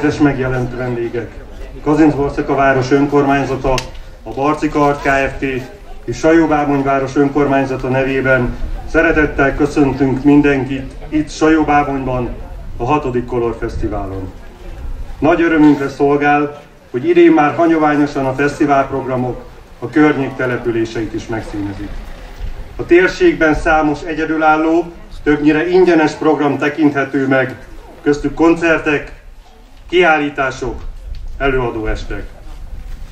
közérdes megjelent vendégek. Kazincbarcika város önkormányzata, a Barcikart Kft. És Sajóbábony város önkormányzata nevében szeretettel köszöntünk mindenkit itt Sajóbábonyban, a 6. Color Fesztiválon. Nagy örömünkre szolgál, hogy idén már hagyományosan a fesztiválprogramok a környék településeit is megszínezik. A térségben számos egyedülálló, többnyire ingyenes program tekinthető meg, köztük koncertek, kiállítások, előadóestek.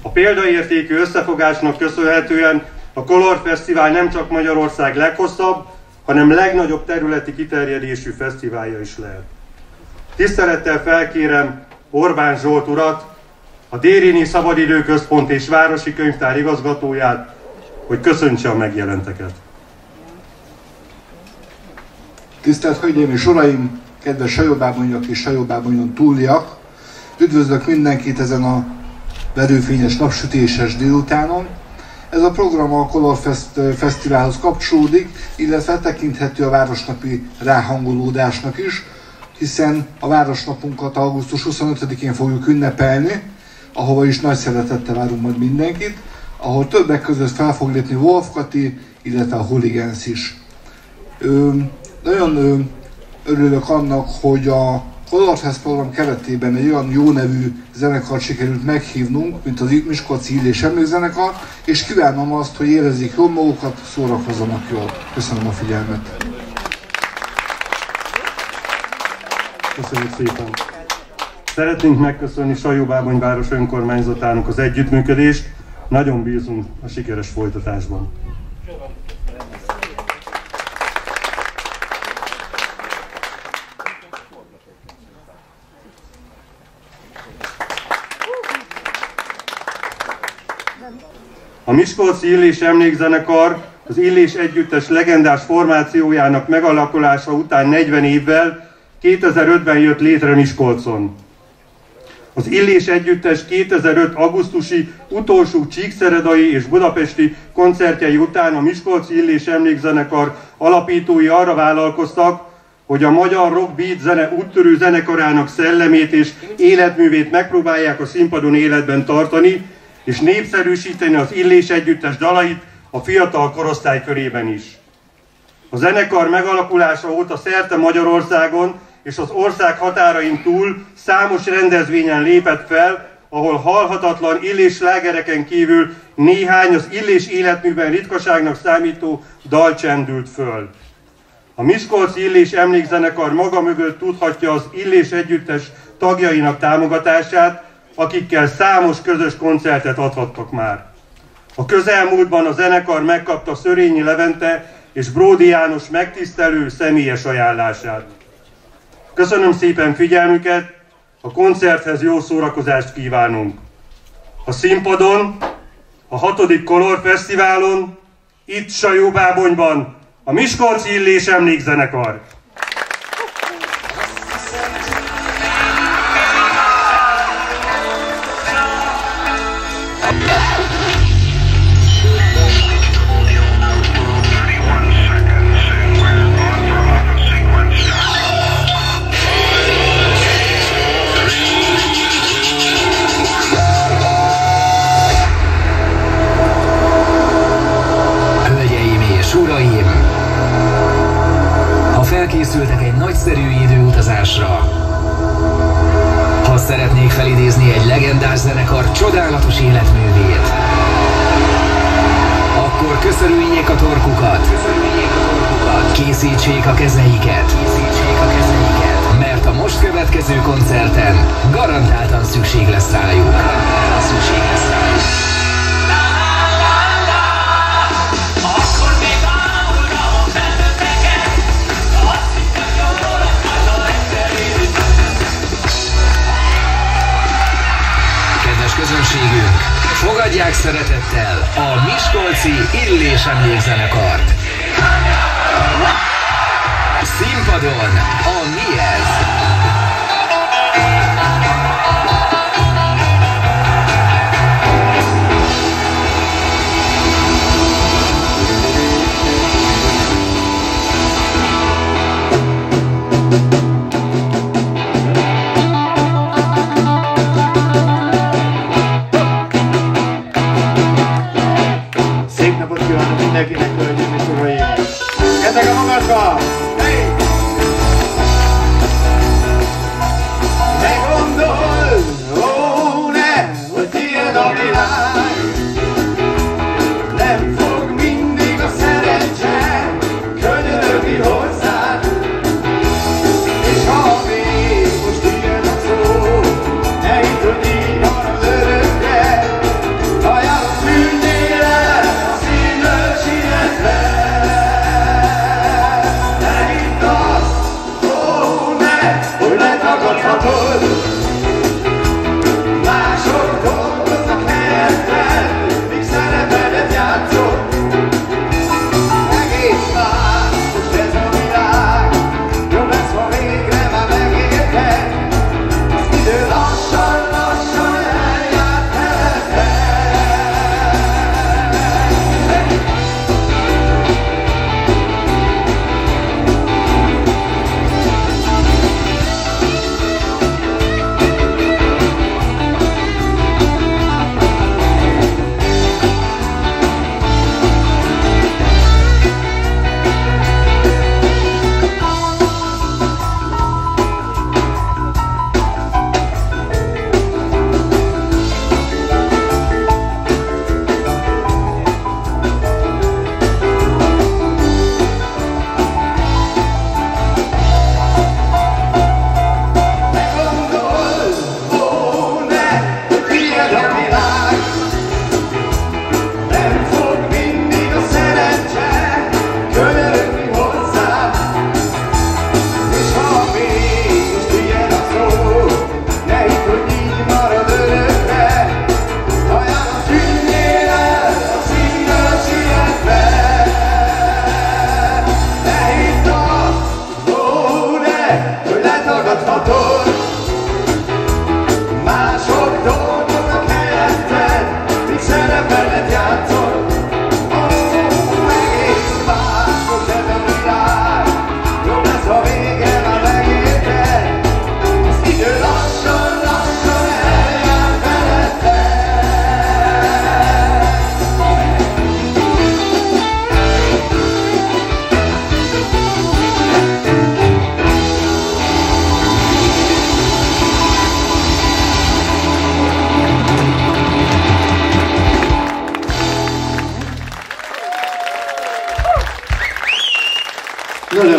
A példaértékű összefogásnak köszönhetően a Color Fesztivál nem csak Magyarország leghosszabb, hanem legnagyobb területi kiterjedésű fesztiválja is lehet. Tisztelettel felkérem Orbán Zsolt urat, a Déryné Szabadidőközpont és Városi Könyvtár igazgatóját, hogy köszöntse a megjelenteket. Tisztelt Hölgyeim és Uraim, kedves Sajóbábonyak és Sajóbábonyon túliak! Üdvözlök mindenkit ezen a verőfényes napsütéses délutánon. Ez a program a Color Fesztiválhoz kapcsolódik, illetve tekinthető a városnapi ráhangolódásnak is, hiszen a városnapunkat augusztus 25-én fogjuk ünnepelni, ahova is nagy szeretettel várunk majd mindenkit, ahol többek között fel fog lépni Wolf Kati, illetve a Hooligans is. Nagyon örülök annak, hogy a Color Fest program keretében egy olyan jó nevű zenekart sikerült meghívnunk, mint az Miskolci Illés Emlékzenekar, és kívánom azt, hogy érezzék jól magukat, szórakozzanak jól. Köszönöm a figyelmet! Köszönjük szépen! Szeretnénk megköszönni Sajóbábony város önkormányzatának az együttműködést, nagyon bízunk a sikeres folytatásban. A Miskolci Illés Emlékzenekar az Illés Együttes legendás formációjának megalakulása után 40 évvel 2005-ben jött létre Miskolcon. Az Illés Együttes 2005. augusztusi utolsó csíkszeredai és budapesti koncertjei után a Miskolci Illés Emlékzenekar alapítói arra vállalkoztak, hogy a magyar rock beat zene úttörő zenekarának szellemét és életművét megpróbálják a színpadon életben tartani, és népszerűsíteni az Illés Együttes dalait a fiatal korosztály körében is. A zenekar megalakulása óta szerte Magyarországon és az ország határain túl számos rendezvényen lépett fel, ahol halhatatlan Illés slágereken kívül néhány az Illés életműben ritkaságnak számító dal csendült föl. A Miskolci Illés Emlékzenekar maga mögött tudhatja az Illés Együttes tagjainak támogatását, akikkel számos közös koncertet adhattak már. A közelmúltban a zenekar megkapta Szörényi Levente és Bródy János megtisztelő személyes ajánlását. Köszönöm szépen figyelmüket, a koncerthez jó szórakozást kívánunk. A színpadon, a 6. Color Fesztiválon, itt Sajóbábonyban, a Miskolci Illés Emlékzenekar. Készültek egy nagyszerű időutazásra. Ha szeretnék felidézni egy legendás zenekar csodálatos életművét, akkor köszörüljék a torkukat, készítsék a kezeiket, mert a most következő koncerten garantáltan szükség lesz rájuk. Fogadják szeretettel a Miskolci Illés Emlékzenekart! Színpadon a Mi ez?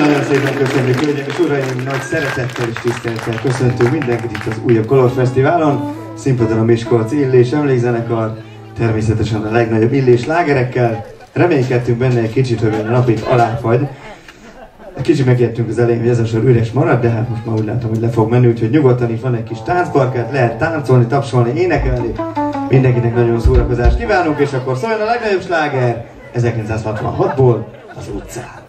Nagyon szépen köszönjük, hölgyeim és uraim! Nagy szeretettel és tisztelettel köszöntünk mindenkit itt az újabb Color Fesztiválon. Színpadon a Miskolci Illés Emlékzenekar, természetesen a legnagyobb illés lágerekkel. Reménykedtünk benne egy kicsit, hogy a napig aláfagy. Kicsit megijedtünk az elején, hogy ez a sor üres marad, de hát most már úgy látom, hogy le fog menni, úgyhogy nyugodtan itt van egy kis táncbarkát, lehet táncolni, tapsolni, énekelni. Mindenkinek nagyon szórakozást kívánunk, és akkor szóljon a legnagyobb sláger 1966-ból, az utcán.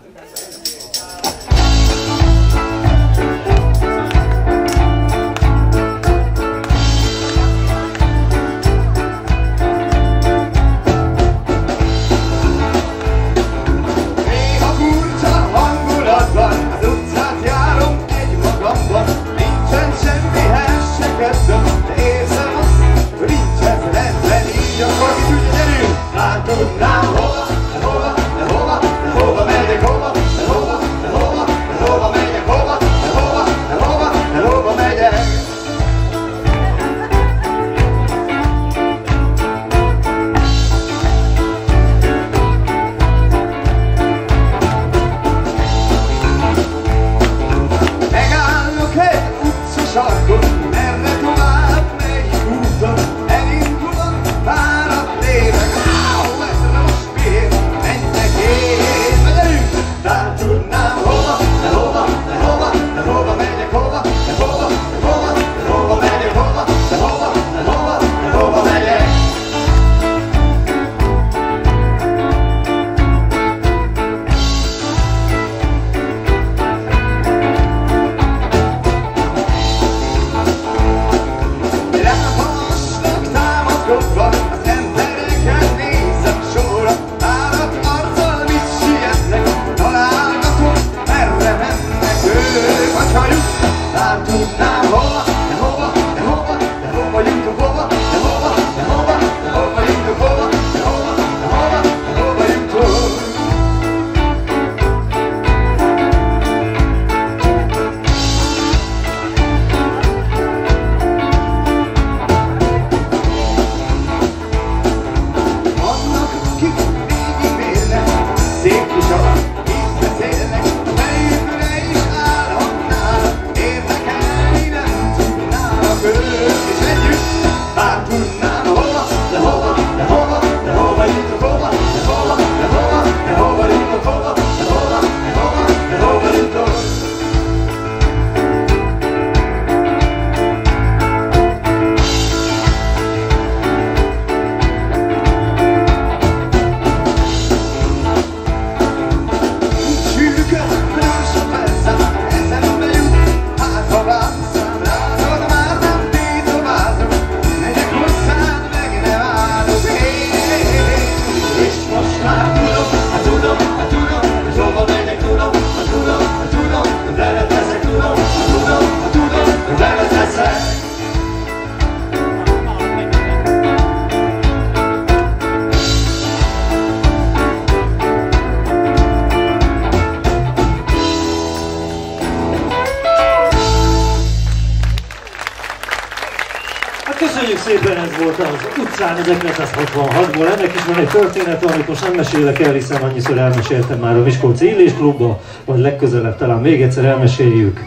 Ennek is van egy történet, amit most nem mesélek el, hiszen annyiszor elmeséltem már a Miskolci Illés Klubba, vagy legközelebb talán még egyszer elmeséljük.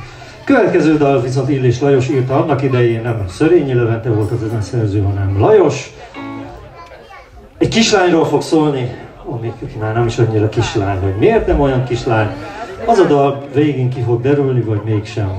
Következő dal viszont Illés Lajos írta annak idején, nem Szörényi Levente volt az zeneszerző, hanem Lajos. Egy kislányról fog szólni, amíg már nem is annyira kislány, hogy miért nem olyan kislány. Az a dal végén ki fog derülni, vagy mégsem.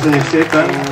Köszönjük szépen!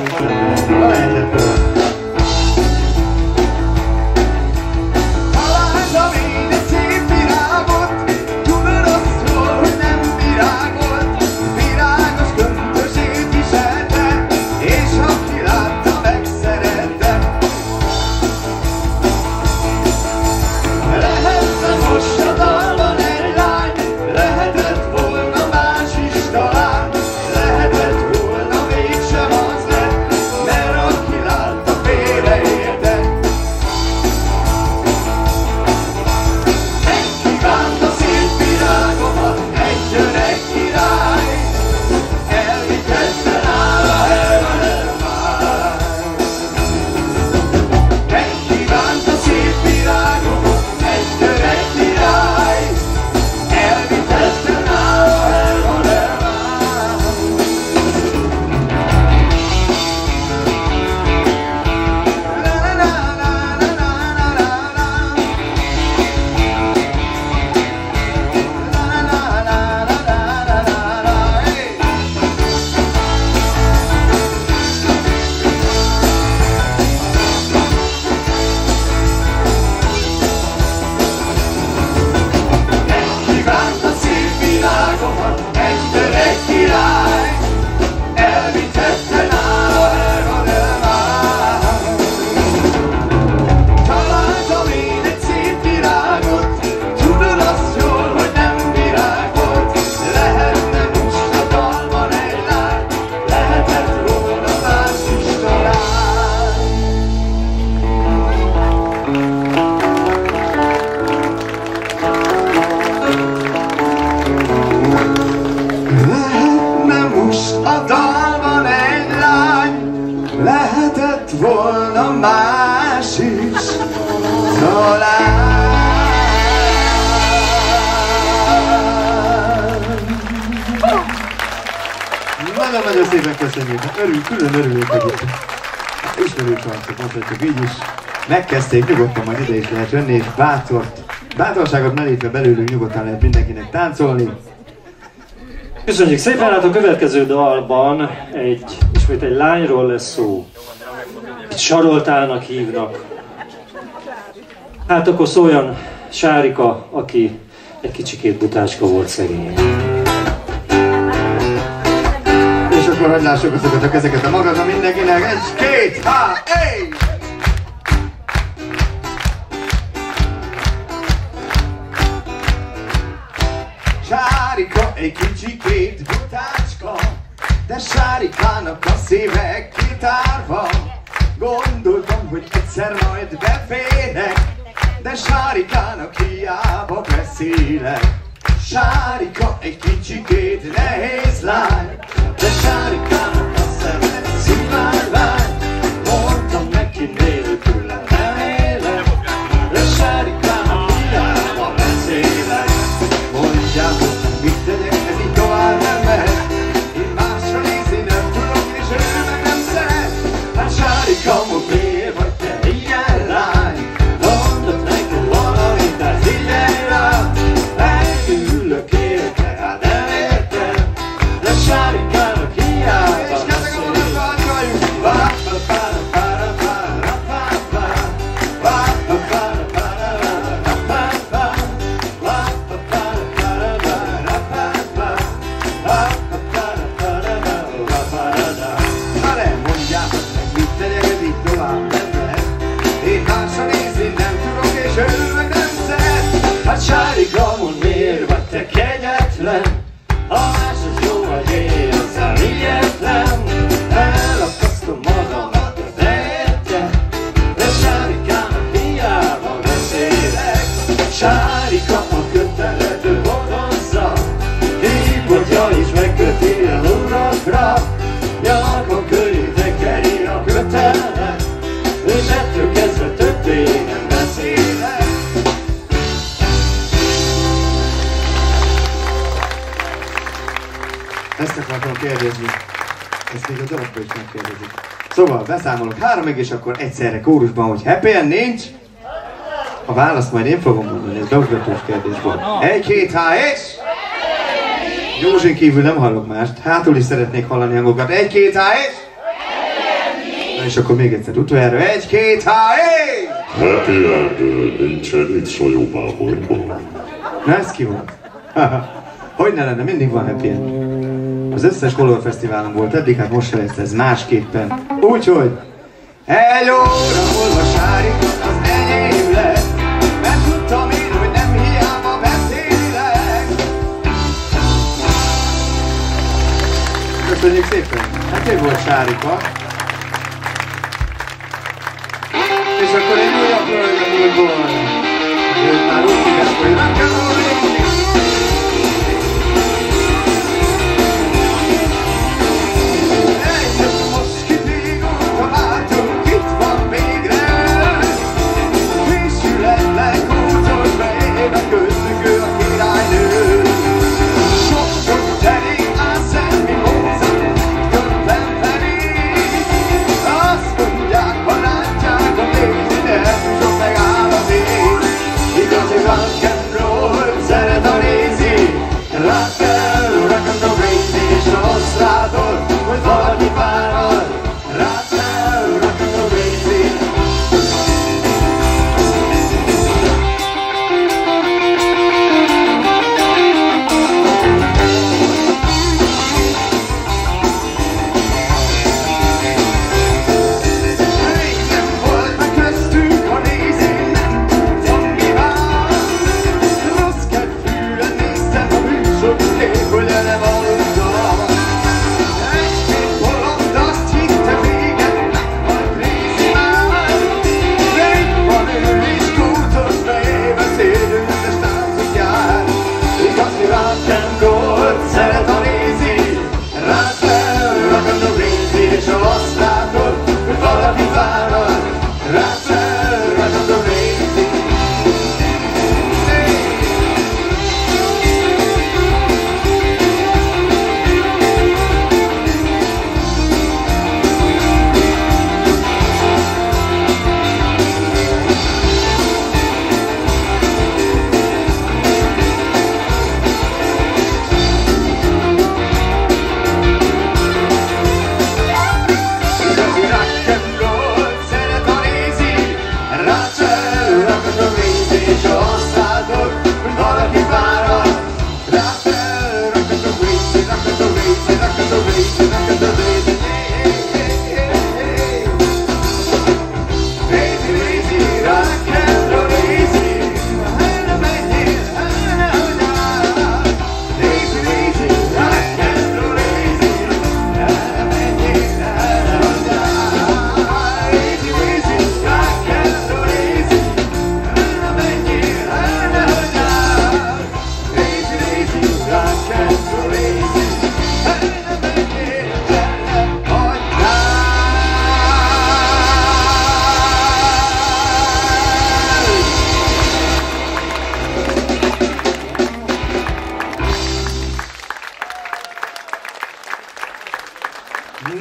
Nagyon szépen köszönjük, külön örülök, hogy ismerős arcok, mondhatjuk így is. Megkezdték, nyugodtan majd ide is lehet jönni, és bátorságot merítve belőlünk nyugodtan lehet mindenkinek táncolni. Köszönjük szépen, hát a következő dalban ismét egy lányról lesz szó. Egy Saroltának hívnak. Hát akkor szóljon Sárika, aki egy kicsikét butácska volt szegény. Akkor hogy lássuk azokat a kezeket a magasra mindenkinek, egy, két, há, éj! Sárika egy kicsikét butácska, de Sárikának a szíve kitárva. Gondoltam, hogy egyszer majd beférek, de Sárikának hiába beszélek. Sárika egy kicsikét nehéz lány, de Sárikának a szeme szivárvány. Mondtam neki, nélküle nem élek, de Sárikának hiába beszélek. Mondjátok, mit tegyek, neki tovább nem mehet, én másra nézni nem tudok, és ő meg nem szeret. Hát Sárika, most miért vagy te ilyen lány? Mondod nekem valamit, de figyelj rá. Megülök érte, hát nem értem, de Sárika kérdezni. Ezt még a dologba is megkérdezik. Szóval beszámolok háromig, és akkor egyszerre kórusban, hogy happy-en nincs. A választ majd én fogom mondani, ez beugratós kérdés volt. Egy, két, há, és... Józsén kívül nem hallok mást, hátul is szeretnék hallani hangokat. Egy-két há és... Na és akkor még egyszer utoljára. Egy-két há és... Happy End nincsen, itt Sajóbábonyban. Na ez ki volt? Hogy ne lenne, mindig van Happy End. Az összes Color Fesztiválon volt eddig, hát most se lesz ez másképpen. Úgyhogy... Egy óra múlva sárít, az enyém lesz. Mert tudtam én, hogy nem hiába beszélek. Köszönjük szépen! Hát ő volt Sárika. És akkor egy újabb rögtön volt. Őt már úgy hívják, hogy nem kell volna.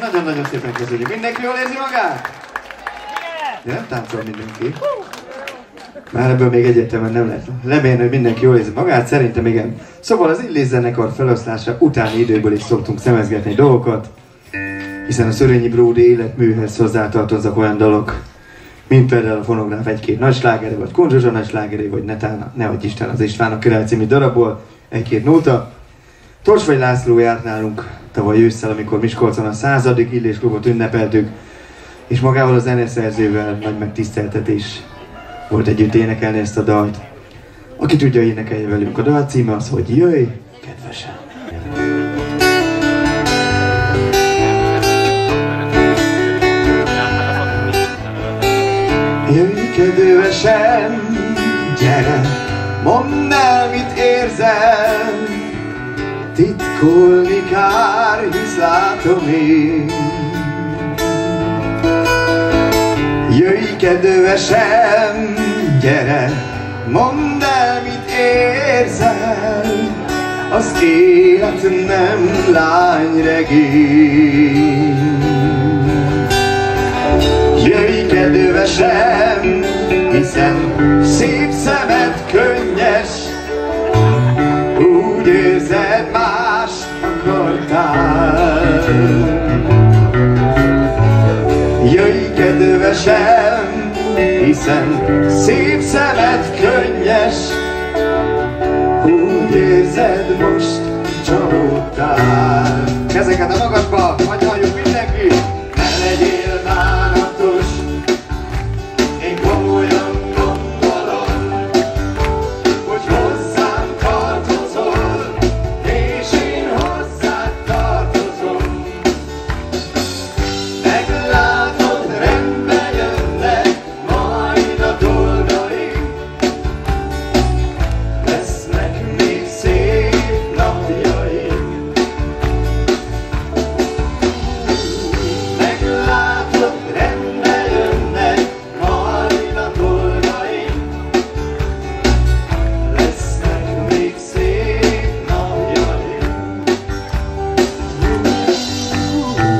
Nagyon-nagyon szépen köszönjük. Mindenki jól érzi magát? De nem táncol mindenki. Már ebből még egyetemen nem lehet. Remélem, hogy mindenki jól érzi magát, szerintem igen. Szóval az Illés zenekar feloszlása utáni időből is szoktunk szemezgetni dolgokat, hiszen a Szörényi Bródy életműhez hozzátartoznak olyan dolog, mint például a Fonográf egy-két nagy slágere, vagy Koncz Zsuzsa nagy slágere, vagy netán, nehogy Isten az István a Király című darabból, egy-két nóta. Torsvai László járt nálunk tavaly ősszel, amikor Miskolcon a 100. Illés klubot ünnepeltük, és magával a zeneszerzővel nagy megtiszteltetés volt együtt énekelni ezt a dalt. Aki tudja, énekelje velünk. A dal címe az, hogy jöjj, kedvesen! Jöjj, kedvesen, gyere, mondd el, mit érzel! Titkolni kár, hisz látom én. Jöjj, kedvesem, gyere, mondd el, mit érzel. Az élet nem lányregény. Jöjj, kedvesem, hiszen szép szemed könnyes. Úgy érzed más Jöjj, kedvesem, hiszen szép szemed könnyes, úgy érzed most csalódtál. Ezeket a magadba, vagy halljuk mindenki! Ne legyél bánatos, én komolyan gondolom, hogy hozzám tartozol, és én hozzád tartozom. Meglátod, rendbe jönnek majd a dolgaim, lesznek még szép napjaim.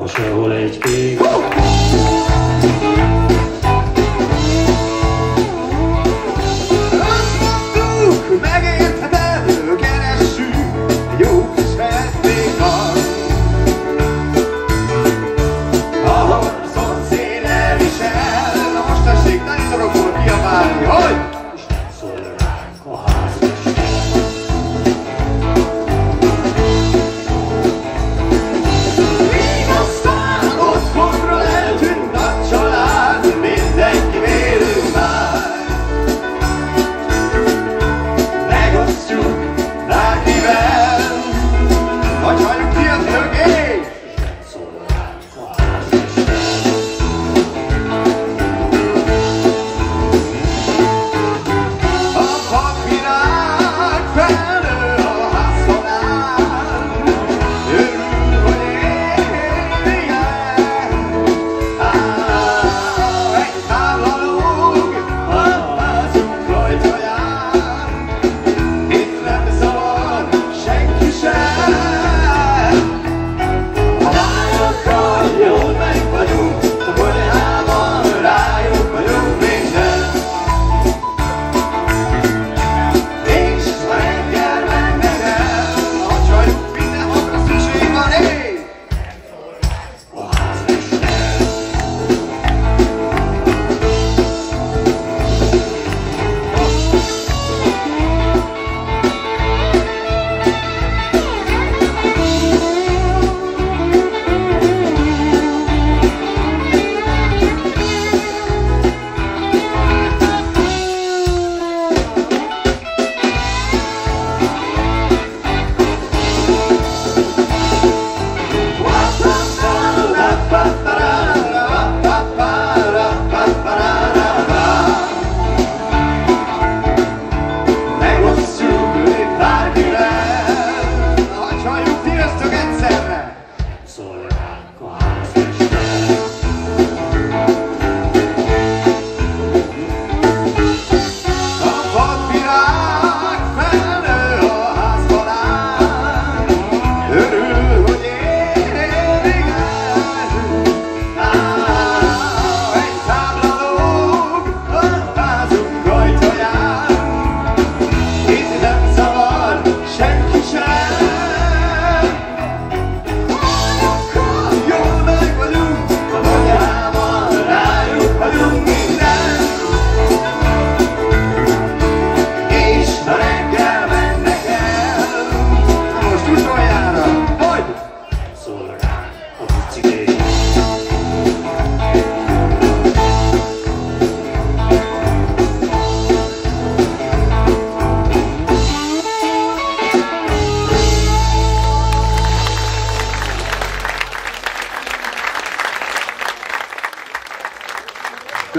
Otthonról eltűnt a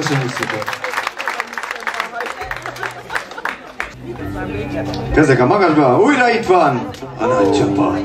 Köszönjük szépen! Kezdek a magasba, újra itt van a nagy csapat!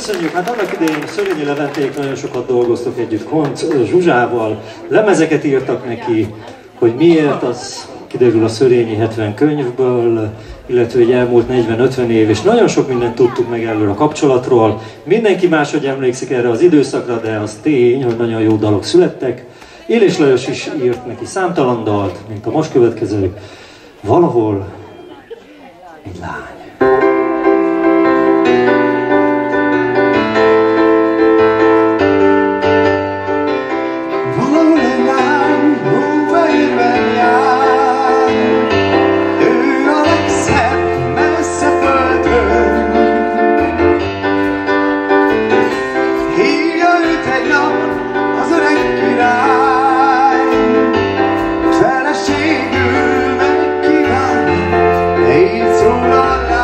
Köszönjük! Hát annak idején Szörényi Leventék nagyon sokat dolgoztak együtt Koncz Zsuzsával, lemezeket írtak neki, hogy miért, az kiderül a Szörényi 70 könyvből, illetve egy elmúlt 40-50 év, és nagyon sok mindent tudtuk meg erről a kapcsolatról. Mindenki máshogy emlékszik erre az időszakra, de az tény, hogy nagyon jó dalok születtek. Illés Lajos is írt neki számtalan dalt, mint a most következő, valahol egy lány. Feleségül megkíván, légy szólalás.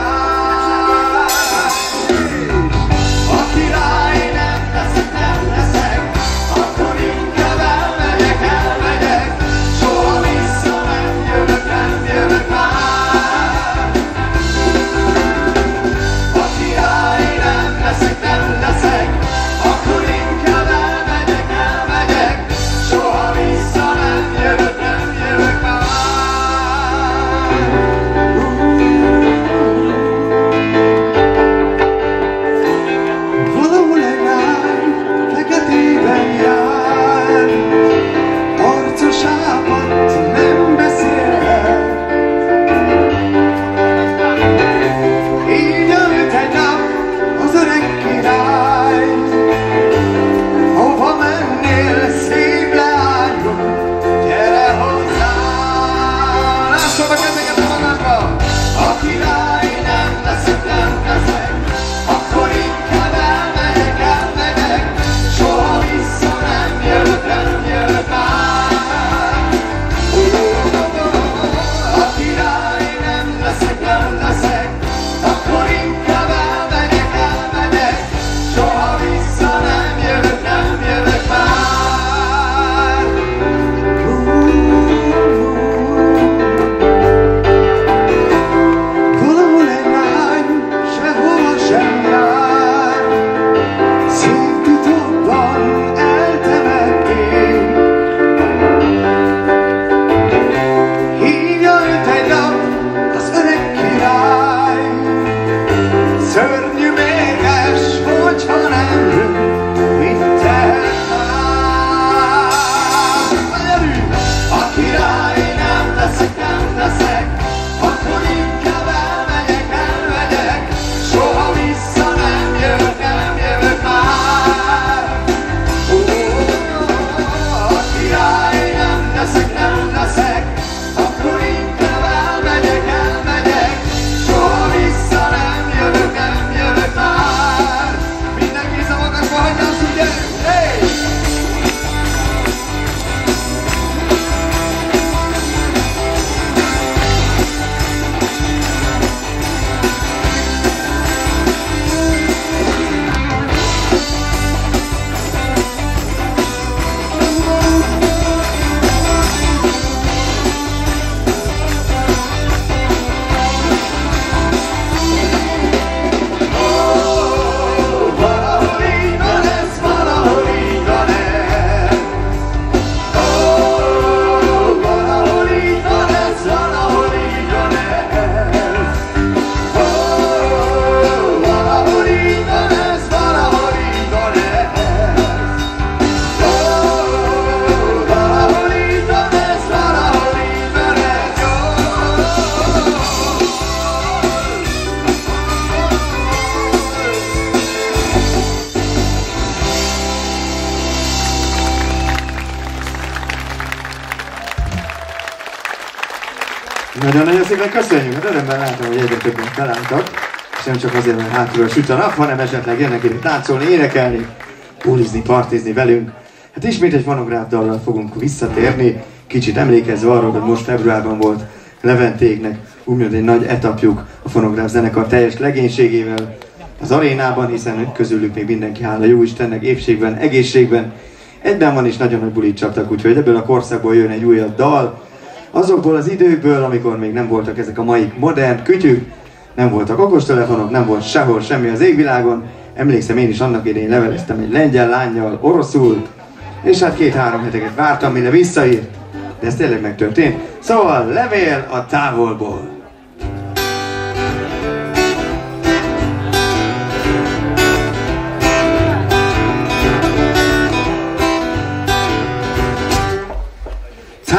Nagyon-nagyon szépen köszönjük, hát örömmel látom, hogy egyre többen találtak, és nem csak azért, mert hátulról süt a nap, hanem esetleg jönnek ide táncolni, énekelni, bulizni, partizni velünk. Hát ismét egy fonográf dallal fogunk visszatérni, kicsit emlékezve arról, hogy most februárban volt Leventéknek úgymond egy nagy etapjuk a fonográf zenekar teljes legénységével az arénában, hiszen közülük még mindenki, hála jó Istennek, épségben, egészségben. Egyben van is nagyon nagy bulit csaptak, úgyhogy ebből a korszakból jön egy újabb dal. Azokból az időkből, amikor még nem voltak ezek a mai modern kütyük, nem voltak okostelefonok, nem volt sehol semmi az égvilágon. Emlékszem, én is annak idején leveleztem egy lengyel lánnyal oroszul, és hát 2-3 heteket vártam, mire visszaírt, de ez tényleg megtörtént. Szóval levél a távolból.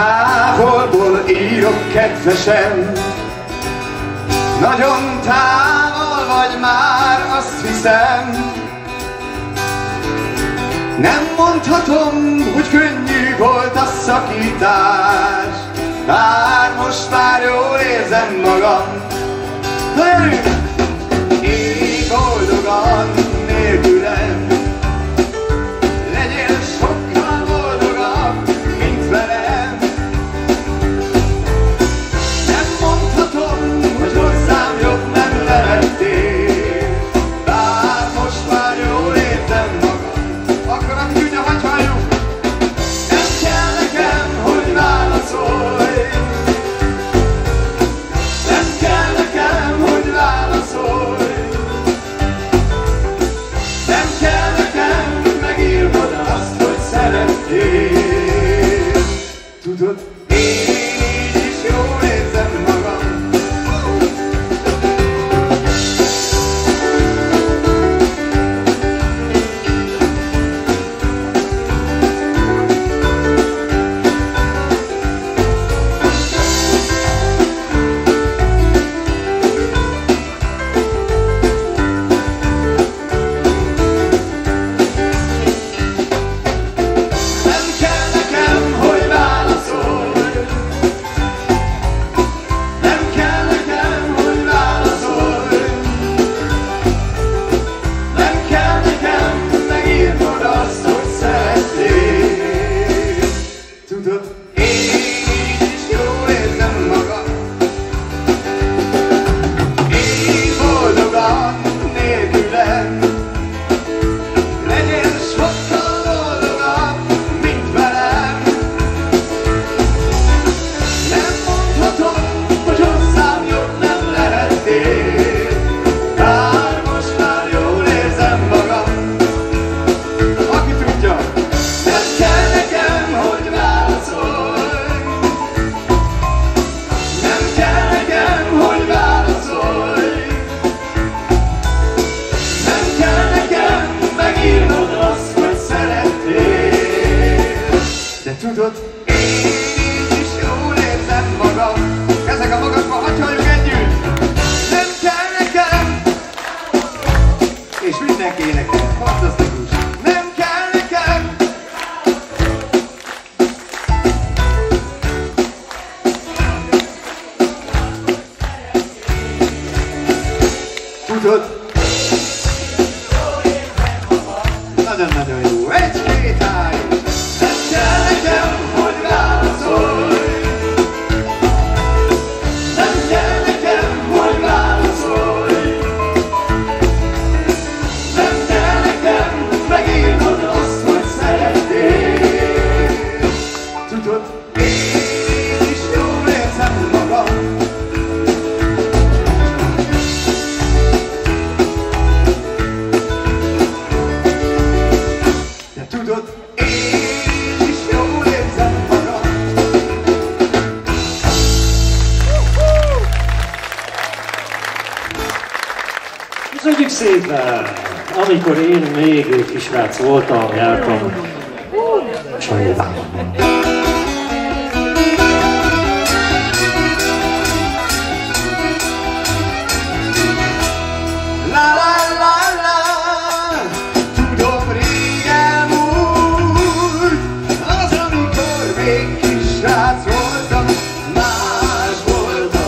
Távolból írok, kedvesem, nagyon távol vagy már, azt hiszem. Nem mondhatom, hogy könnyű volt a szakítás, bár most már jól érzem magam. Gyerünk! Így boldogan nélkülem, legyél sokkal boldogabb, mint velem. Nem mondhatom, hogy hozzám jobb nem levettél, bár most már jól érzem magam. Tudod, én is jól érzem magam. Amikor én még kisrác voltam, jártam Sajóbábonyban. Tudom, régen múlt, az amikor még kisrác voltam, más voltam.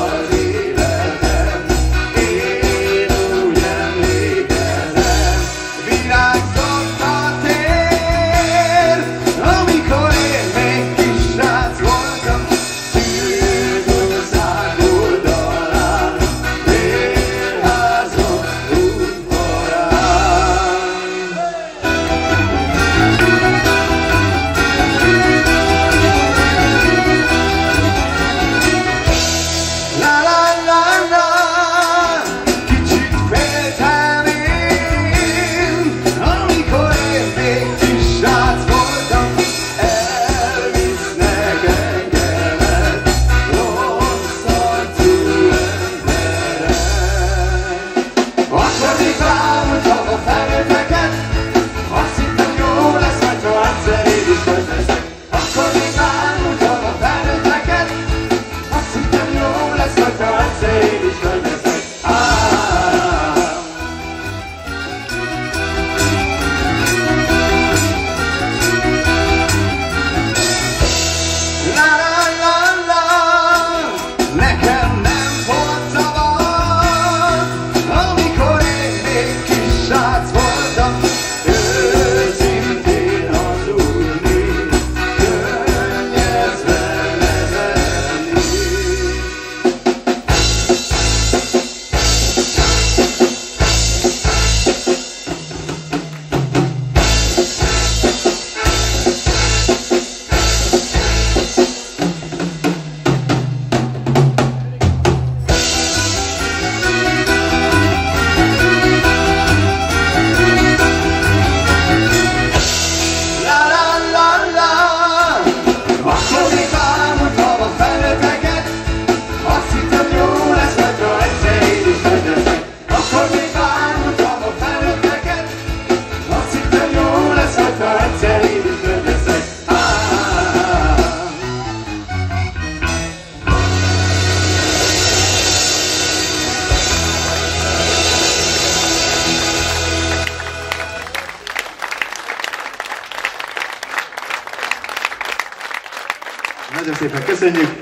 Nagyon szépen köszönjük!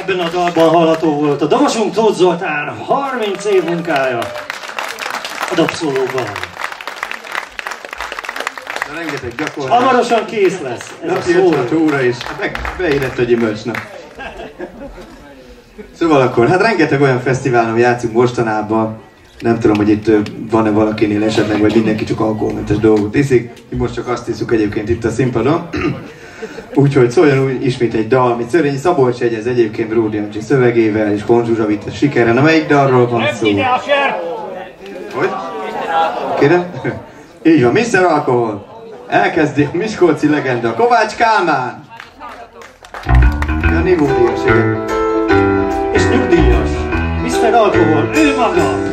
Ebben a dalban hallható volt a dalosunk, Tóth Zoltán 30 év munkája a dobszólóban. Rengeteg gyakorlás. Hamarosan kész lesz ez napi a szó. 5 óra is, beérett a gyümölcsnap. Szóval akkor, hát rengeteg olyan fesztiválon játszunk mostanában, nem tudom, hogy itt van-e valakinél esetleg, vagy mindenki csak alkoholmentes dolgot iszik. Mi most csak azt hiszük egyébként itt a színpadon. Úgyhogy szóljon úgy ismét egy dal, amit Szörényi Szabolcs jegyez egyébként Bródy János szövegével, és Koncz Zsuzsa vitte sikeren. Na, melyik dalról van szó? Hogy? Kérem? Így van, Mr. Alkohol. Elkezdi a miskolci legenda, Kovács Kálmán. A nyugdíjas, igen. És nyugdíjas, Mr. Alkohol, ő maga.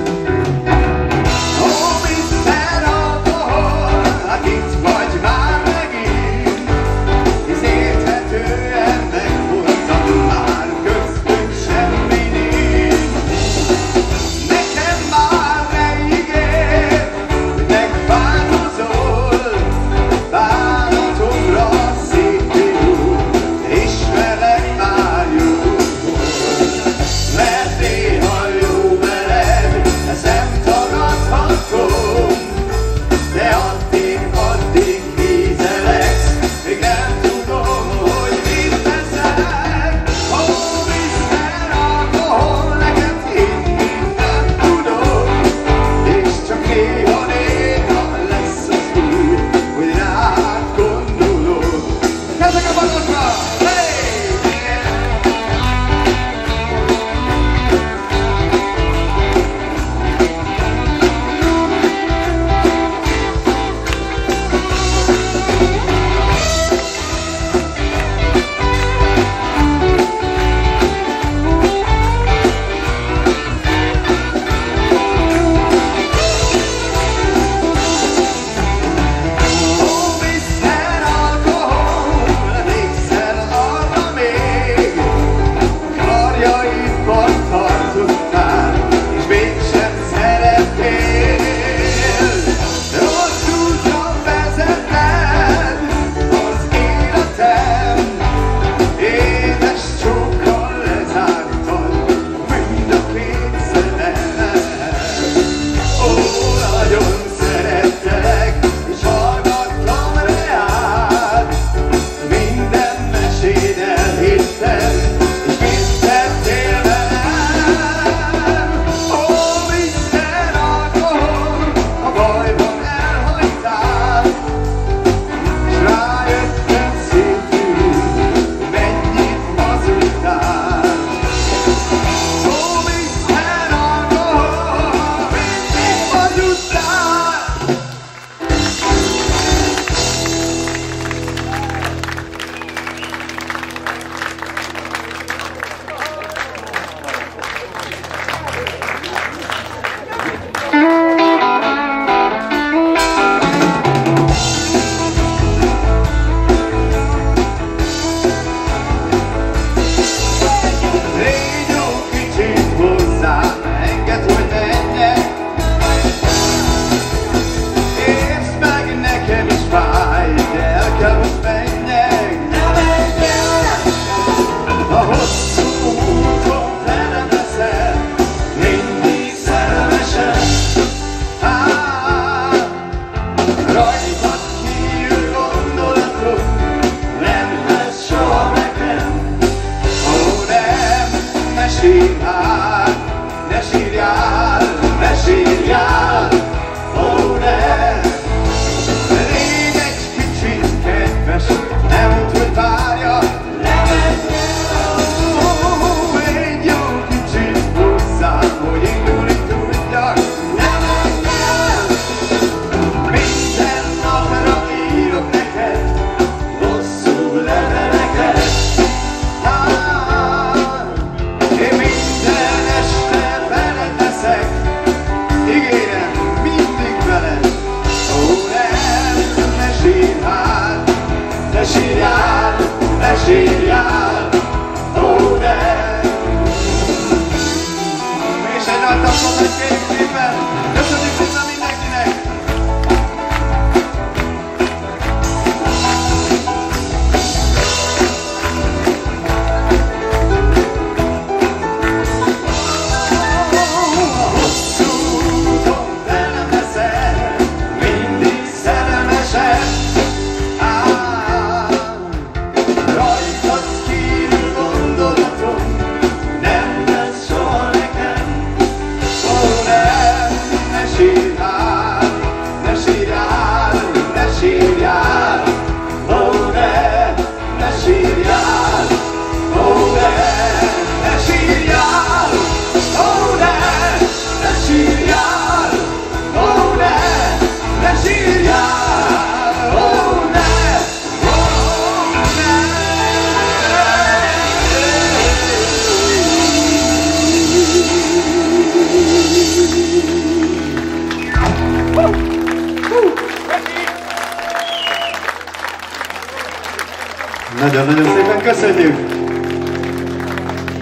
Nagyon-nagyon szépen köszönjük!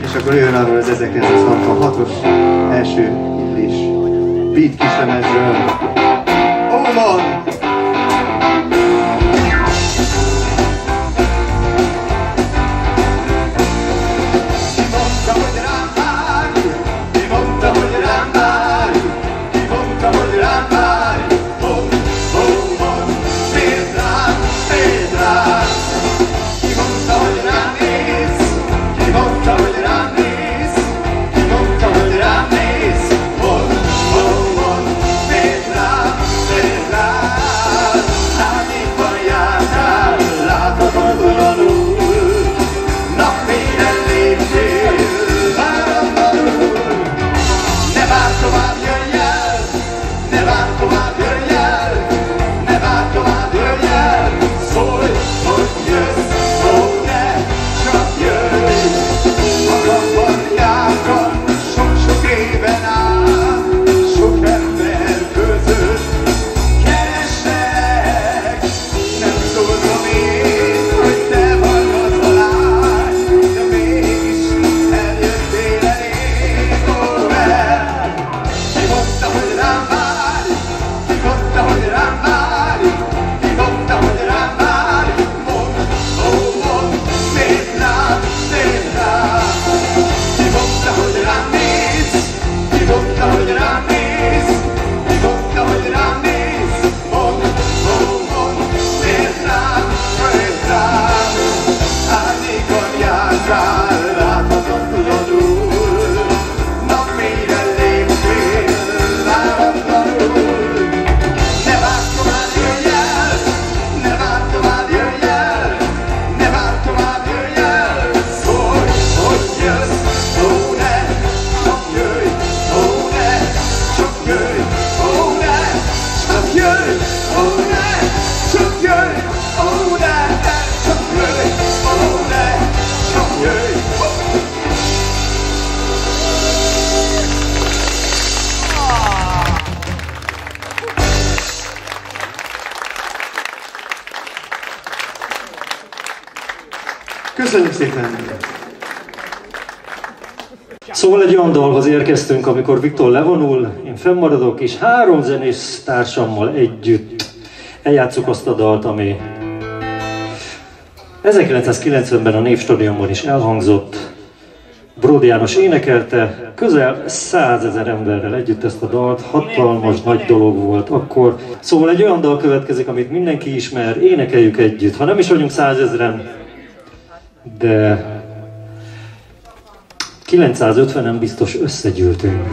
És akkor jön arról az 1966-os első Illés beat kislemezről. Oman! Köszönjük szépen! Szóval egy olyan dalhoz érkeztünk, amikor Viktor levonul, én fennmaradok, és három zenész társammal együtt eljátszuk azt a dalt, ami 1990-ben a Névstadionban is elhangzott. Bródy János énekelte, közel 100 000 emberrel együtt ezt a dalt, hatalmas nagy dolog volt akkor. Szóval egy olyan dal következik, amit mindenki ismer, énekeljük együtt, ha nem is vagyunk 100 000-en, de 950-en biztos összegyűltünk.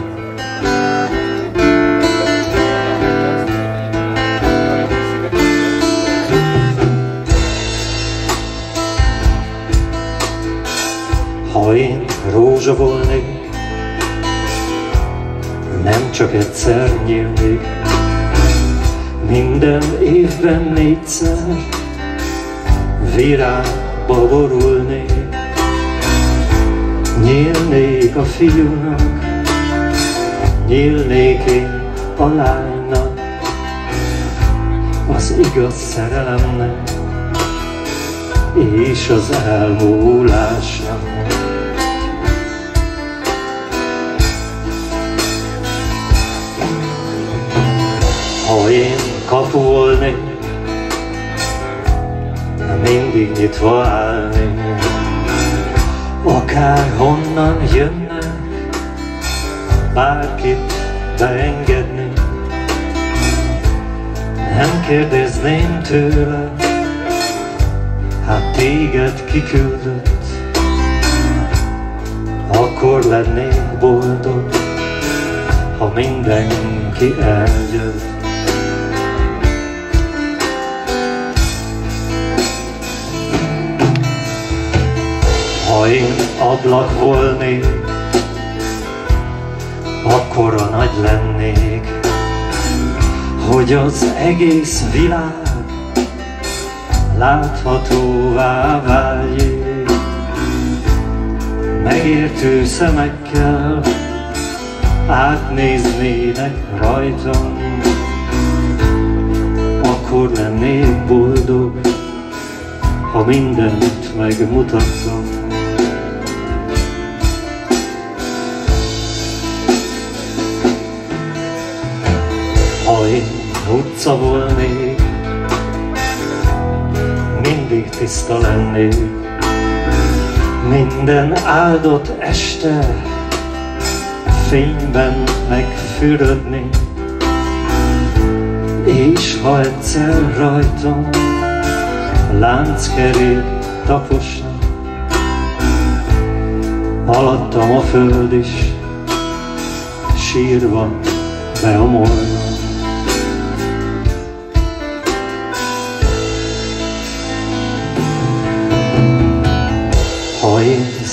Ha én rózsa volnék, nem csak egyszer nyílnék, minden évben 4-szer virág borulnék, nyílnék a fiúnak, nyílnék én a lánynak, az igaz szerelemnek és az elmúlásnak. Ha én kapu volnék, mindig nyitva állnék, akárhonnan jönnek, bárkit beengednék, nem kérdezném tőle, hát téged kiküldött, akkor lennék boldog, ha mindenki eljött. Ha én ablak volnék, akkora nagy lennék, hogy az egész világ láthatóvá váljék. Megértő szemekkel átnéznének rajtam, akkor lennék boldog, ha mindenütt megmutattam. Ha én utca volnék, mindig tiszta lennék, minden áldott este fényben megfürödni, és ha egyszer rajtam lánckerék taposna, alattam a föld is sírva beomolna. Ha én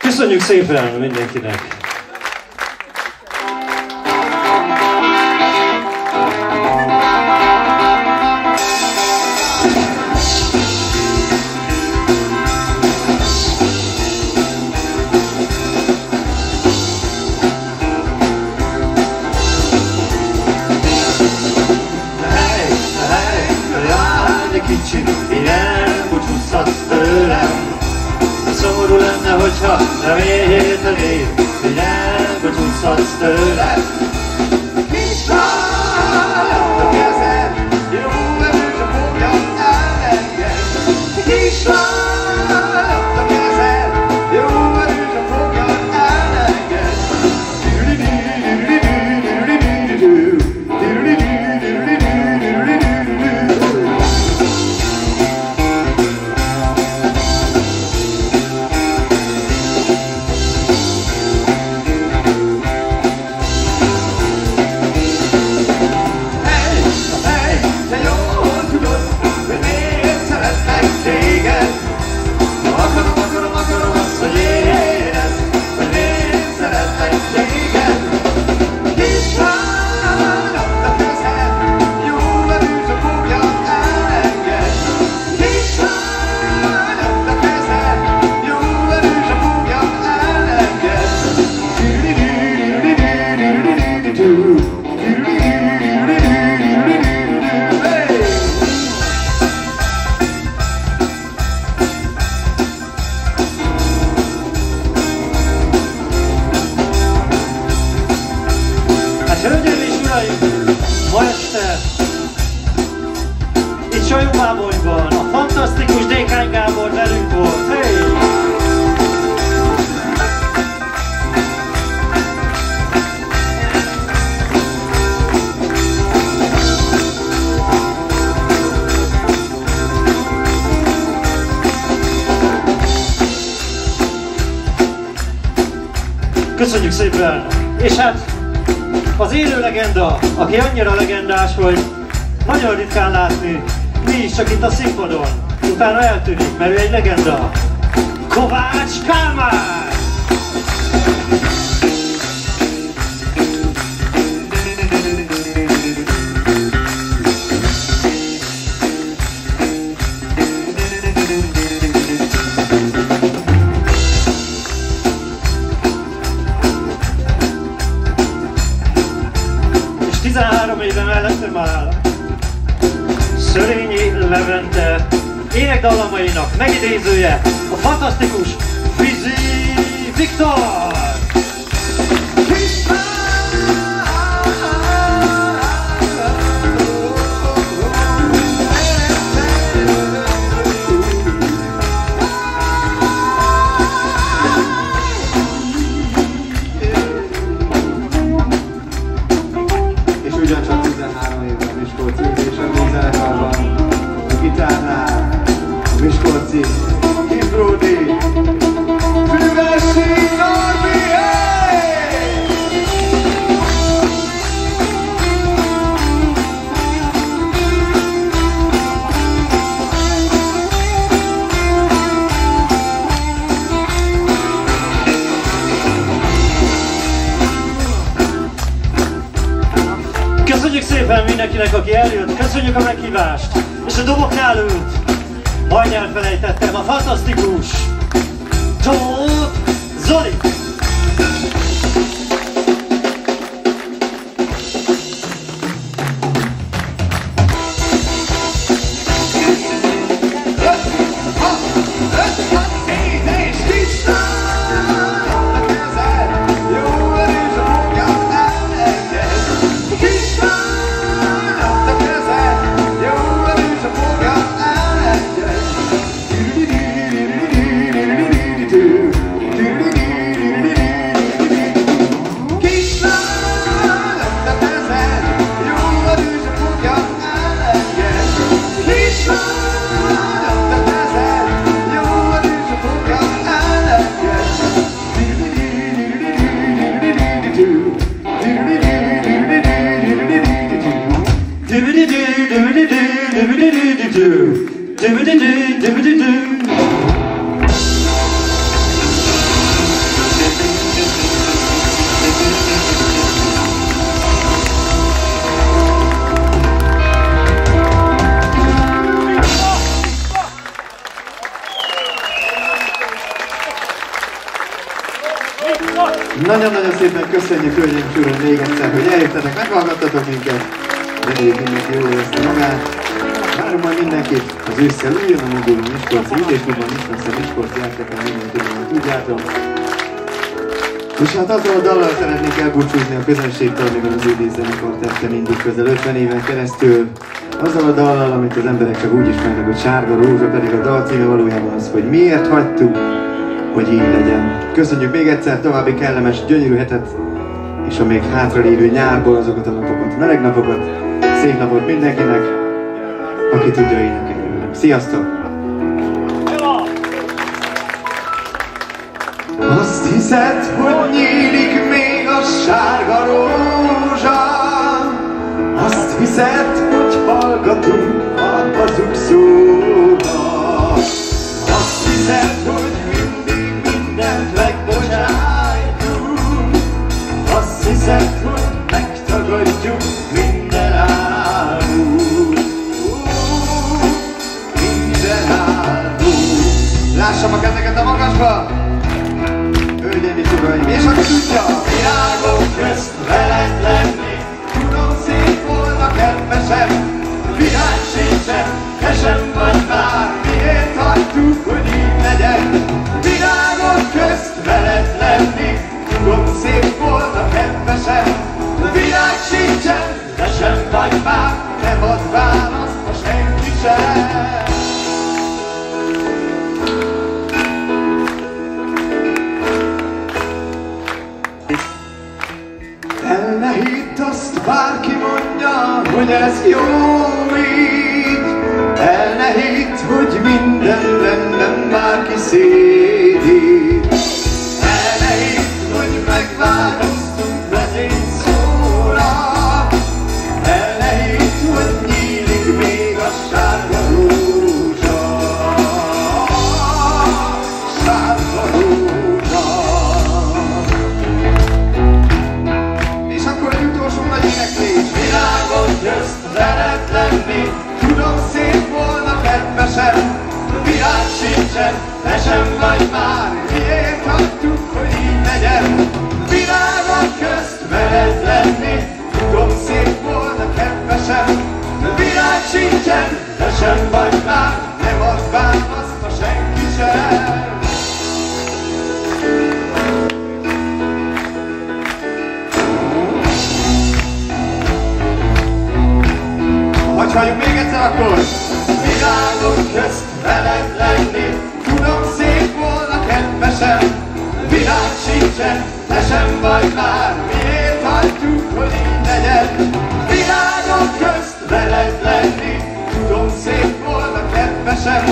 Köszönjük szépen mindenkinek! Sajóbábonyban a fantasztikus DK Gábor velünk volt. Hey! Köszönjük szépen! És hát az élő legenda, aki annyira legendás, hogy nagyon ritkán látni, mi is csak itt a színpadon, utána eltűnik, mert ő egy legenda. Kovács Kálmán! És 13 éve mellett már Szörényi Levente énekdallamainak megidézője, a fantasztikus Fizi Viktor! Miskolci Illés Emlékzenekarban, a gitárnál Kati, ki Bródy, Füvesi Norbi, hey! Köszönjük szépen mindenkinek, aki eljött, köszönjük a meghívást, és a doboknál ült. Majdnem felejtettem a fantasztikus Tóth Zoli! Nagyon-nagyon szépen köszönjük, hölgyeim, külön még egyszer, hogy eljöttetek, meghallgattatok minket. Reméljük mindenki jól érezte magát. Várom majd mindenkit az ősszel újra a maguló Miskolci Illésklubban, Miskolci Miskolci Ártekben, mindenkiben tudjátok. És hát azzal a dallal szeretnék elbúcsúzni a közönségtől, amivel az Illés Zenekart tettem mindig közel 50 éven keresztül. Azzal a dallal, amit az emberek csak úgy ismernek, hogy Sárga Rózsa, pedig a dal címe valójában az, hogy miért hagytuk, hogy így legyen. Köszönjük még egyszer, további kellemes, gyönyörű hetet, és a még hátralévő nyárból azokat a napokat, meleg napokat, szép napot mindenkinek, aki tudja, énekelni. Sziasztok! Azt hiszed, hogy nyílik még a sárga rózsa, azt hiszed, hogy hallgatunk a hazug szóra, azt hiszed, hogy azt hiszed, hogy megtagadjuk minden álmunk, minden álmunk. Lássam a kezeket a magasba, hölgyeim és uraim, és aki tudja, virágok közt veled lenni, tudom szép volna kedvesem, virág sincsen, te sem vagy már, miért hagytuk, hogy így legyen, virágok közt veled lenni, tudom szép volna kedvesem, világ sincsen, de sem vagy már, nem ad választ a senki sem. El ne hidd azt, bárki mondja, hogy ez jó így, el ne hidd, hogy minden rendben bárki szédít. Megváltoztunk az én szóra, el ne hidd, hogy nyílik még a sárga rózsa, sárga rózsa. És akkor egy utolsó nagy éneklés. Világot jössz veled lenni, tudom szép volna kedvesem, világ sincsen, te sem vagy már, miért hagytuk, hogy így legyen. Világok közt veled lenni, tudom szép volna kedvesem, világ sincsen, de sem vagy már, nem ad választ a senki sem. Hogy halljunk még egyszer akkor? Világok közt veled lenni, tudom szép volna kedvesem, világ sincsen, te sem vagy már, miért hagyjuk, hogy így legyen. Világok közt veled lenni, tudom szép volna kedvesem,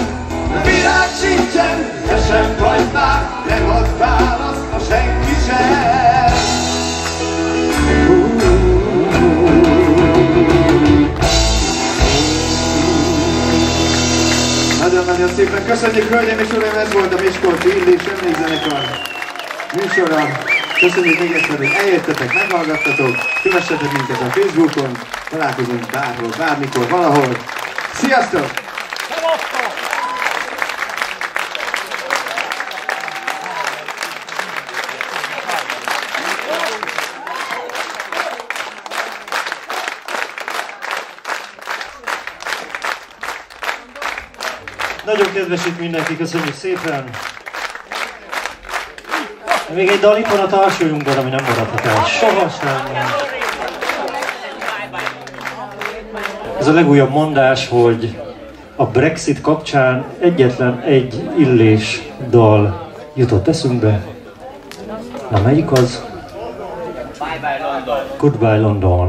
világ sincsen, te sem vagy már, nem ad választ a senki sem. Nagyon-nagyon szépen köszönjük, hölgyeim és uraim, ez volt a Miskolci Illés Emlékzenekar műsora. Köszönjük még egyszer, hogy eljöttetek, meghallgattatok, kövessetek minket a Facebookon, találkozunk bárhol, bármikor, valahol. Sziasztok! Nagyon kedves itt mindenki, köszönjük szépen! Még egy dal ippon a társuljunk, ami nem maradhat el. Sohasem! Ez a legújabb mondás, hogy a Brexit kapcsán egyetlen egy illés dal jutott eszünkbe. Na melyik az? Bye-bye London! Goodbye London!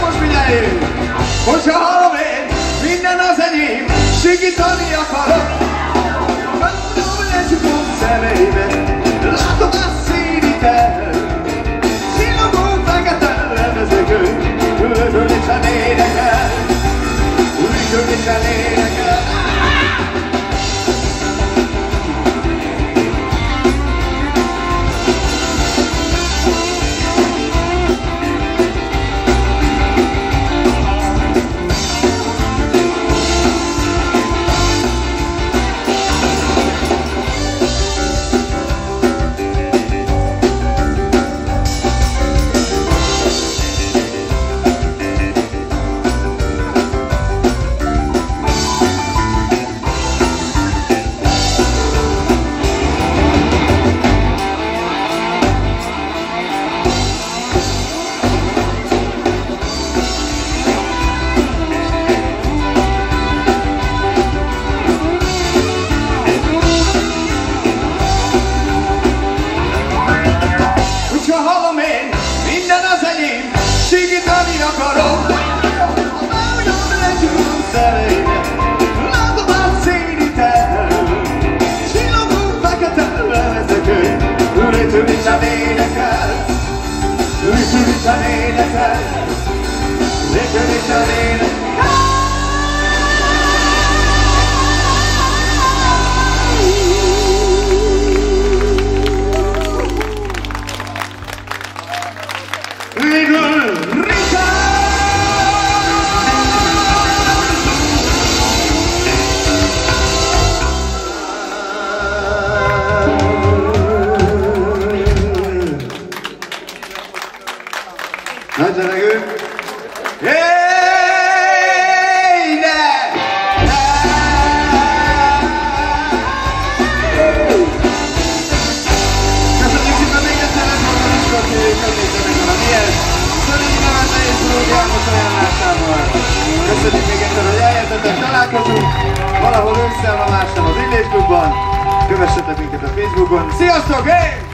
Most figyeljünk, hogyha hallom én! Valahol összeállomásnál az Illésklubban. Kövessetek minket a Facebookon. Sziasztok! Hey!